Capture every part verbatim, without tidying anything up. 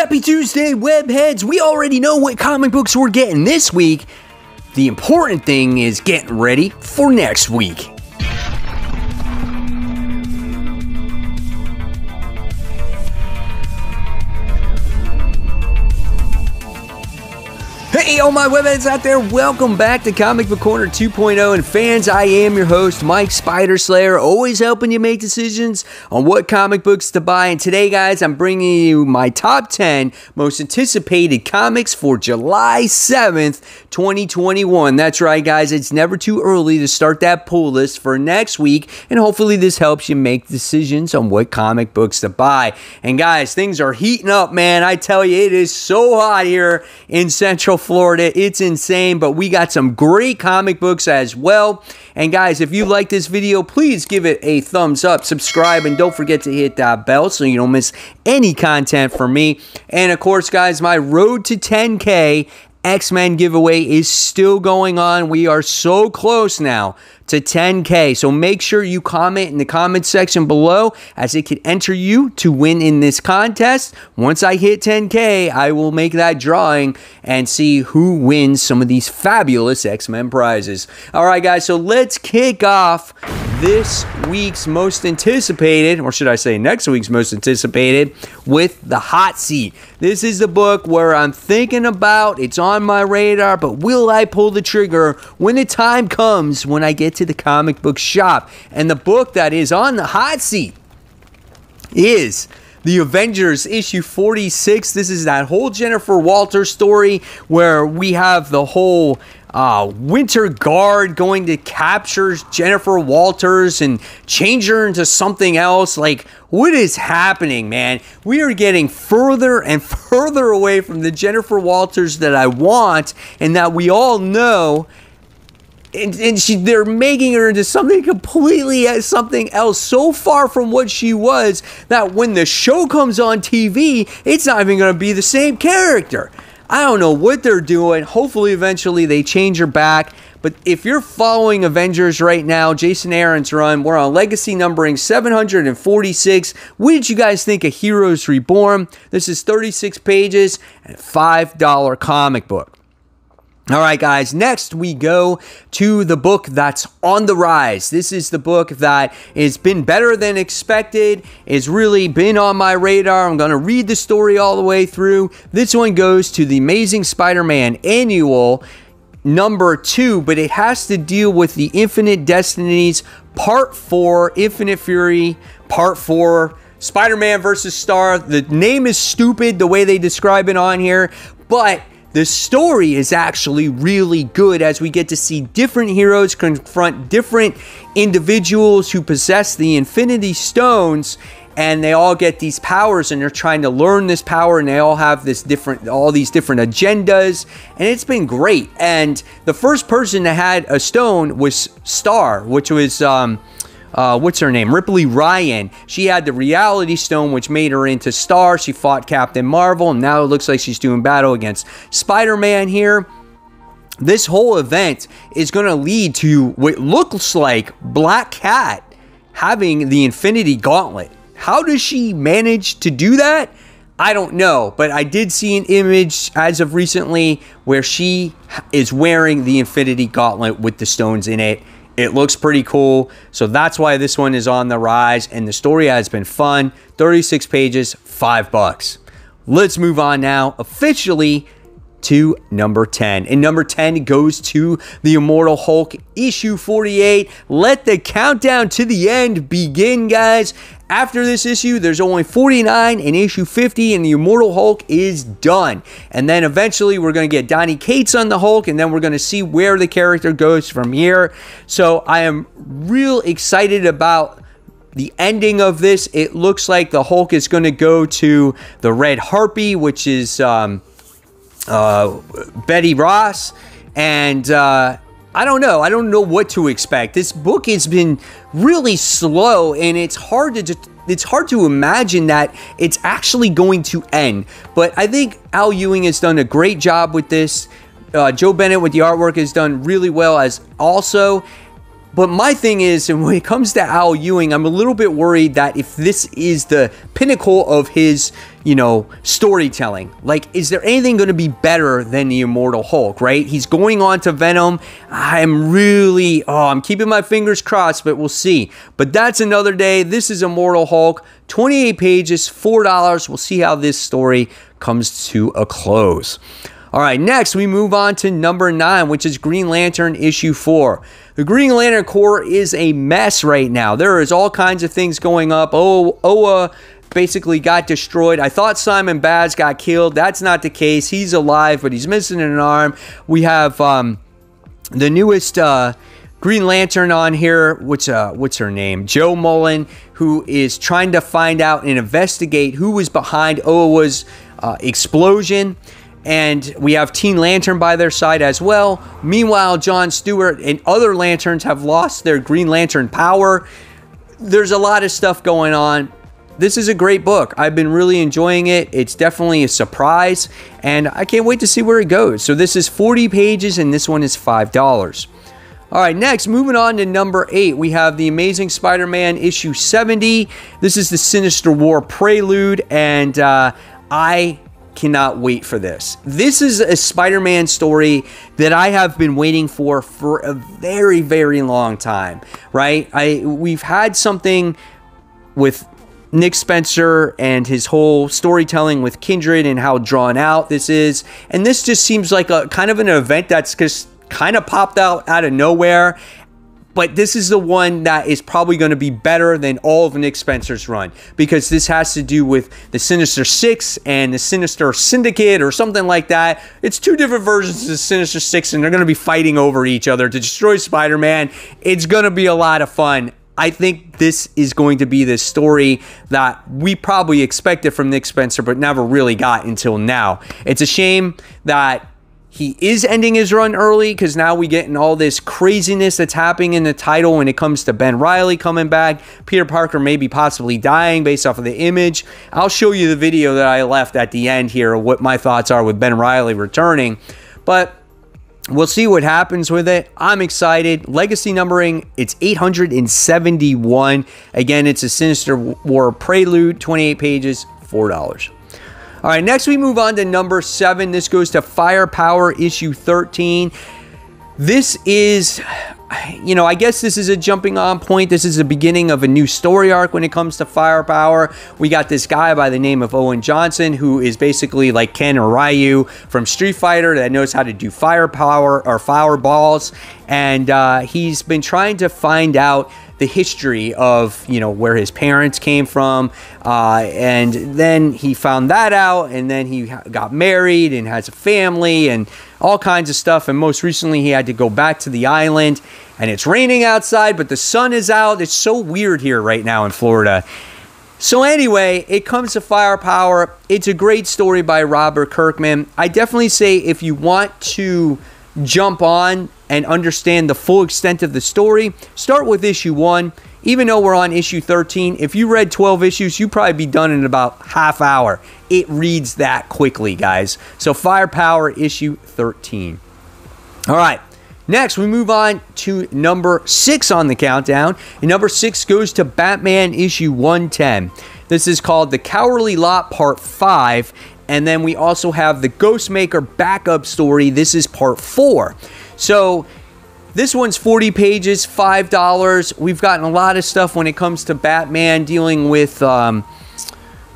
Happy Tuesday, webheads! We already know what comic books we're getting this week. The important thing is getting ready for next week. Hey, all my webheads out there, welcome back to Comic Book Corner two point oh, and fans, I am your host, Mike Spider Slayer, always helping you make decisions on what comic books to buy, and today, guys, I'm bringing you my top ten most anticipated comics for July seventh, twenty twenty-one. That's right, guys, it's never too early to start that pull list for next week, and hopefully this helps you make decisions on what comic books to buy. And guys, things are heating up, man. I tell you, it is so hot here in Central Florida. It's insane, but we got some great comic books as well. And guys, if you like this video, please give it a thumbs up, subscribe, and don't forget to hit that bell so you don't miss any content from me. And of course, guys, my road to ten K X-Men giveaway is still going on. We are so close now to ten K, so make sure you comment in the comment section below, as it could enter you to win in this contest. Once I hit ten K, I will make that drawing and see who wins some of these fabulous X-Men prizes. All right, guys, so let's kick off this week's most anticipated, or should I say next week's most anticipated, with The Hot Seat. This is the book where I'm thinking about, it's on my radar, but will I pull the trigger when the time comes when I get to the comic book shop? And the book that is on the hot seat is The Avengers issue forty-six. This is that whole Jennifer Walters story where we have the whole Uh, Winter Guard going to capture Jennifer Walters and change her into something else. Like, what is happening, man? We are getting further and further away from the Jennifer Walters that I want and that we all know. And, and she, they're making her into something completely something else, so far from what she was, that when the show comes on T V, it's not even going to be the same character. I don't know what they're doing. Hopefully, eventually, they change her back. But if you're following Avengers right now, Jason Aaron's run, we're on legacy numbering seven hundred forty-six. What did you guys think of Heroes Reborn? This is thirty-six pages and a five dollar comic book. All right, guys, next we go to the book that's on the rise. This is the book that has been better than expected. It's really been on my radar. I'm going to read the story all the way through. This one goes to the Amazing Spider-Man Annual number two, but it has to deal with the Infinite Destinies Part four, Infinite Fury Part four, Spider-Man versus Star. The name is stupid the way they describe it on here, but the story is actually really good, as we get to see different heroes confront different individuals who possess the Infinity Stones, and they all get these powers, and they're trying to learn this power, and they all have this different, all these different agendas, and it's been great. And the first person that had a stone was Star, which was um, Uh, what's her name? Ripley Ryan. She had the Reality Stone, which made her into Star. She fought Captain Marvel, and now it looks like she's doing battle against Spider-Man here. This whole event is going to lead to what looks like Black Cat having the Infinity Gauntlet. How does she manage to do that? I don't know, but I did see an image as of recently where she is wearing the Infinity Gauntlet with the stones in it. It looks pretty cool, so that's why this one is on the rise, and the story has been fun. thirty-six pages, five bucks. Let's move on now officially to number ten. And number ten goes to the Immortal Hulk issue forty-eight. Let the countdown to the end begin, guys. After this issue, there's only forty-nine in issue fifty, and the Immortal Hulk is done. And then eventually, we're going to get Donny Cates on the Hulk, and then we're going to see where the character goes from here. So I am real excited about the ending of this. It looks like the Hulk is going to go to the Red Harpy, which is um, uh, Betty Ross, and Uh, I don't know. I don't know what to expect. This book has been really slow, and it's hard to it's hard to imagine that it's actually going to end. But I think Al Ewing has done a great job with this. Uh, Joe Bennett with the artwork has done really well as also. But my thing is, and when it comes to Al Ewing, I'm a little bit worried that if this is the pinnacle of his you know, storytelling. Like, is there anything going to be better than the Immortal Hulk, right? He's going on to Venom. I'm really, oh, I'm keeping my fingers crossed, but we'll see. But that's another day. This is Immortal Hulk, twenty-eight pages, four dollars. We'll see how this story comes to a close. All right, next we move on to number nine, which is Green Lantern issue four. The Green Lantern Corps is a mess right now. There is all kinds of things going up. Oh, Oa basically got destroyed. I thought Simon Baz got killed. That's not the case. He's alive, but he's missing an arm. We have um, the newest uh, Green Lantern on here. What's, uh, what's her name? Joe Mullen, who is trying to find out and investigate who was behind Oa's uh, explosion. And we have Teen Lantern by their side as well. Meanwhile, John Stewart and other Lanterns have lost their Green Lantern power. There's a lot of stuff going on. This is a great book. I've been really enjoying it. It's definitely a surprise, and I can't wait to see where it goes. So this is forty pages, and this one is five dollars. All right, next, moving on to number eight, we have The Amazing Spider-Man issue seventy. This is the Sinister War prelude, and uh, I... cannot wait for this. This is a Spider-Man story that I have been waiting for for a very, very long time, right? I we've had something with Nick Spencer and his whole storytelling with Kindred and how drawn out this is, and this just seems like a kind of an event that's just kind of popped out out of nowhere. But this is the one that is probably going to be better than all of Nick Spencer's run, because this has to do with the Sinister Six and the Sinister Syndicate or something like that. It's two different versions of the Sinister Six, and they're going to be fighting over each other to destroy Spider-Man. It's going to be a lot of fun. I think this is going to be this story that we probably expected from Nick Spencer but never really got until now. It's a shame that he is ending his run early, because now we get in all this craziness that's happening in the title when it comes to Ben Reilly coming back, Peter Parker maybe possibly dying based off of the image. I'll show you the video that I left at the end here, what my thoughts are with Ben Reilly returning. But we'll see what happens with it. I'm excited. Legacy numbering, it's eight hundred seventy-one. Again, it's a Sinister War prelude, twenty-eight pages, four dollars. All right, next we move on to number seven. This goes to Firepower issue thirteen. This is, you know, I guess this is a jumping on point. This is the beginning of a new story arc when it comes to Firepower. We got this guy by the name of Owen Johnson, who is basically like Ken or Ryu from Street Fighter that knows how to do firepower or fireballs. And uh, he's been trying to find out the history of, you know, where his parents came from, uh, and then he found that out, and then he got married and has a family and all kinds of stuff, and most recently he had to go back to the island, and it's raining outside but the sun is out. It's so weird here right now in Florida. So anyway, it comes to Firepower. It's a great story by Robert Kirkman. I definitely say if you want to jump on and understand the full extent of the story, start with issue one. Even though we're on issue thirteen, if you read twelve issues, you'd probably be done in about half hour. It reads that quickly, guys. So Firepower issue thirteen. All right, next we move on to number six on the countdown. And number six goes to Batman issue one ten. This is called The Cowardly Lot Part five. And then we also have the Ghostmaker backup story. This is part four. So this one's forty pages, five dollars. We've gotten a lot of stuff when it comes to Batman dealing with um,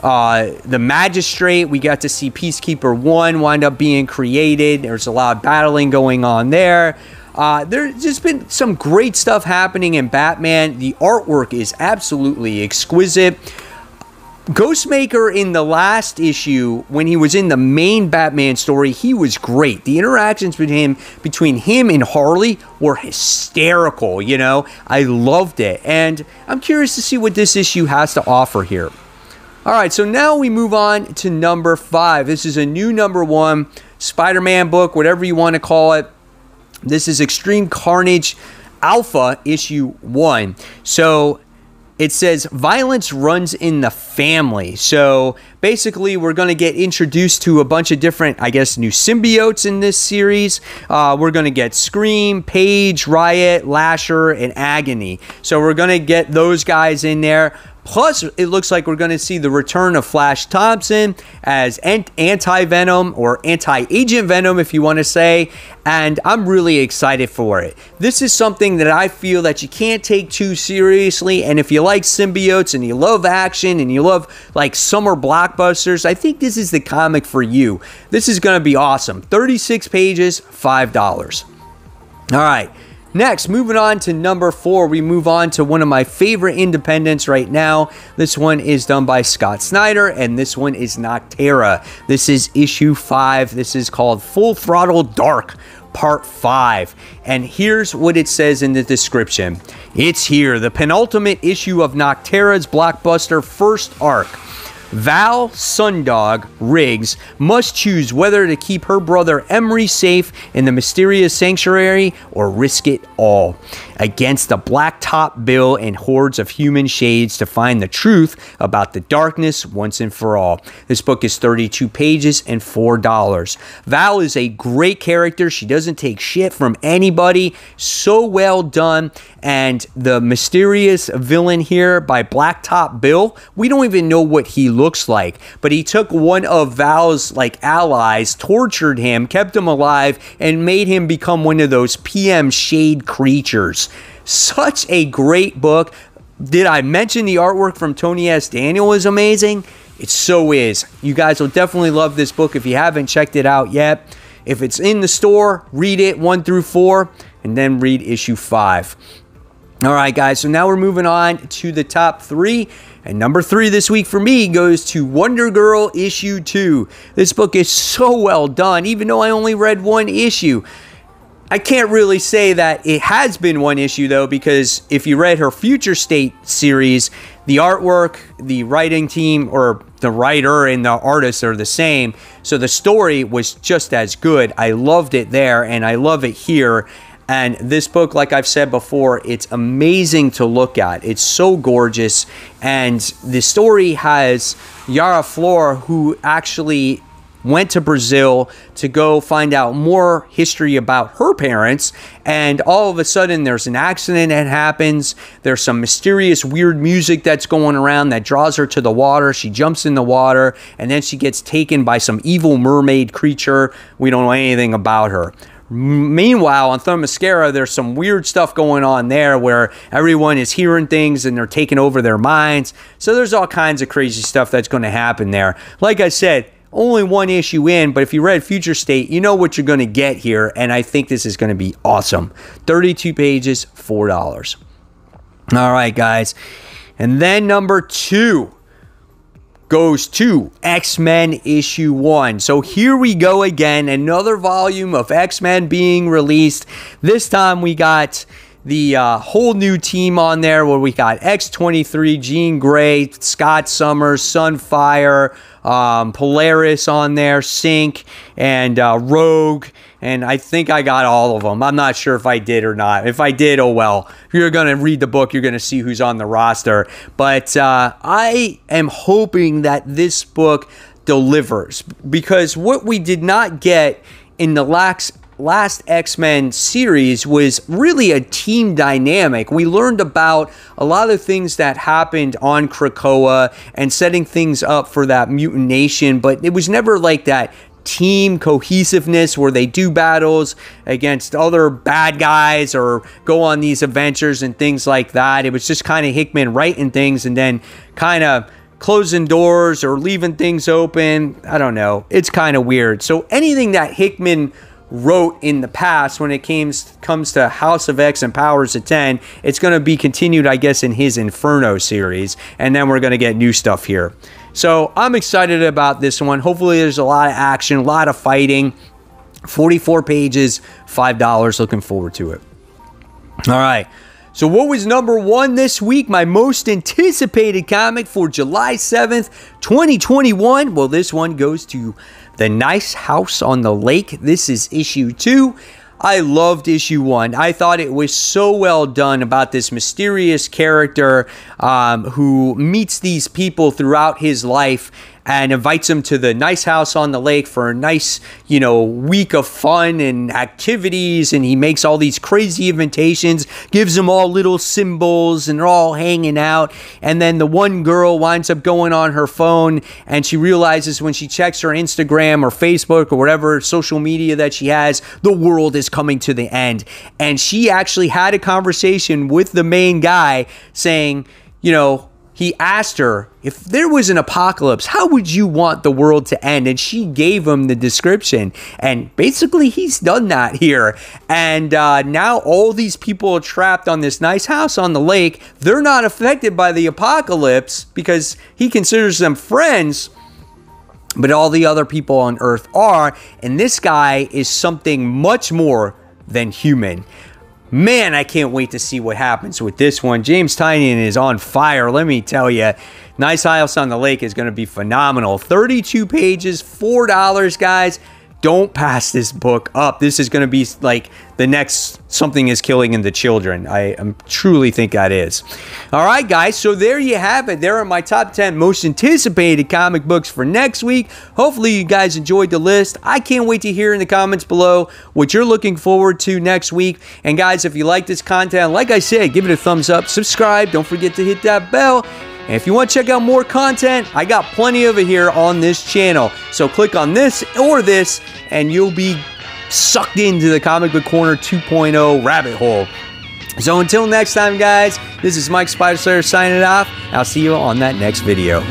uh, the Magistrate. We got to see Peacekeeper one wind up being created. There's a lot of battling going on there. Uh, there's just been some great stuff happening in Batman. The artwork is absolutely exquisite. Ghostmaker in the last issue, when he was in the main Batman story, he was great. The interactions with him, between him and Harley, were hysterical, you know? I loved it, and I'm curious to see what this issue has to offer here. All right, so now we move on to number five. This is a new number one Spider-Man book, whatever you want to call it. This is Extreme Carnage Alpha issue one. So it says violence runs in the family. So basically we're going to get introduced to a bunch of different, I guess, new symbiotes in this series. Uh, we're going to get Scream, Page, Riot, Lasher, and Agony. So we're going to get those guys in there. Plus, it looks like we're going to see the return of Flash Thompson as Anti-Venom, or Anti-Agent Venom if you want to say, and I'm really excited for it. This is something that I feel that you can't take too seriously, and if you like symbiotes and you love action and you love like summer blockbusters, I think this is the comic for you. This is going to be awesome. thirty-six pages, five dollars. All right. Next, moving on to number four, we move on to one of my favorite independents right now. This one is done by Scott Snyder, and this one is Noctera. This is issue five. This is called Full Throttle Dark, part five. And here's what it says in the description. It's here, the penultimate issue of Noctera's blockbuster first arc. Val Sundog Riggs must choose whether to keep her brother Emery safe in the mysterious sanctuary or risk it all against the Blacktop Bill and hordes of human shades to find the truth about the darkness once and for all. This book is thirty-two pages and four dollars. Val is a great character. She doesn't take shit from anybody. So well done. And the mysterious villain here by Blacktop Bill, we don't even know what he looks looks like, but he took one of Val's like allies, tortured him, kept him alive, and made him become one of those P M shade creatures. Such a great book. Did I mention the artwork from Tony S. Daniel is amazing? It so is. You guys will definitely love this book if you haven't checked it out yet. If it's in the store, read it one through four and then read issue five. All right, guys, so now we're moving on to the top three. And number three this week for me goes to Wonder Girl issue two. This book is so well done, even though I only read one issue. I can't really say that it has been one issue, though, because if you read her Future State series, the artwork, the writing team, or the writer and the artist are the same. So the story was just as good. I loved it there, and I love it here. And this book, like I've said before, it's amazing to look at. It's so gorgeous. And the story has Yara Flor, who actually went to Brazil to go find out more history about her parents. And all of a sudden, there's an accident that happens. There's some mysterious, weird music that's going around that draws her to the water. She jumps in the water, and then she gets taken by some evil mermaid creature. We don't know anything about her. Meanwhile, on Themyscira, there's some weird stuff going on there where everyone is hearing things and they're taking over their minds. So there's all kinds of crazy stuff that's going to happen there. Like I said, only one issue in, but if you read Future State, you know what you're going to get here, and I think this is going to be awesome. thirty-two pages, four dollars. All right, guys. And then number two goes to X-Men issue one. So here we go again, another volume of X-Men being released. This time we got the uh, whole new team on there where we got X twenty-three, Jean Grey, Scott Summers, Sunfire, um, Polaris on there, Sync, and uh, Rogue. And I think I got all of them. I'm not sure if I did or not. If I did, oh well. If you're going to read the book, you're going to see who's on the roster. But uh, I am hoping that this book delivers, because what we did not get in the last, last X-Men series was really a team dynamic. We learned about a lot of things that happened on Krakoa and setting things up for that mutant nation, but it was never like that team cohesiveness where they do battles against other bad guys or go on these adventures and things like that. It was just kind of Hickman writing things and then kind of closing doors or leaving things open. I don't know. It's kind of weird. So anything that Hickman wrote in the past when it came, comes to House of X and Powers of ten, it's going to be continued, I guess, in his Inferno series. And then we're going to get new stuff here. So I'm excited about this one. Hopefully there's a lot of action, a lot of fighting. forty-four pages, five dollars. Looking forward to it. All right. So what was number one this week? My most anticipated comic for July seventh, twenty twenty-one. Well, this one goes to The Nice House on the Lake. This is issue two. I loved issue one. I thought it was so well done about this mysterious character um, who meets these people throughout his life and invites him to the nice house on the lake for a nice, you know, week of fun and activities. And he makes all these crazy invitations, gives them all little symbols, and they're all hanging out. And then the one girl winds up going on her phone, and she realizes when she checks her Instagram or Facebook or whatever social media that she has, the world is coming to the end. And she actually had a conversation with the main guy saying, you know, he asked her, if there was an apocalypse, how would you want the world to end? And she gave him the description. And basically, he's done that here. And uh, now all these people are trapped on this nice house on the lake. They're not affected by the apocalypse because he considers them friends. But all the other people on Earth are. And this guy is something much more than human. Man, I can't wait to see what happens with this one. James Tynion is on fire, let me tell you. Nice House on the Lake is going to be phenomenal. thirty-two pages, four dollars, guys. Don't pass this book up. This is going to be like the next Something is Killing in the Children. I um, truly think that is. All right, guys. So there you have it. There are my top ten most anticipated comic books for next week. Hopefully, you guys enjoyed the list. I can't wait to hear in the comments below what you're looking forward to next week. And, guys, if you like this content, like I said, give it a thumbs up. Subscribe. Don't forget to hit that bell. And if you want to check out more content, I got plenty over here on this channel. So click on this or this, and you'll be sucked into the Comic Book Corner two point oh rabbit hole. So until next time, guys, this is Mike Spider Slayer signing off. I'll see you on that next video.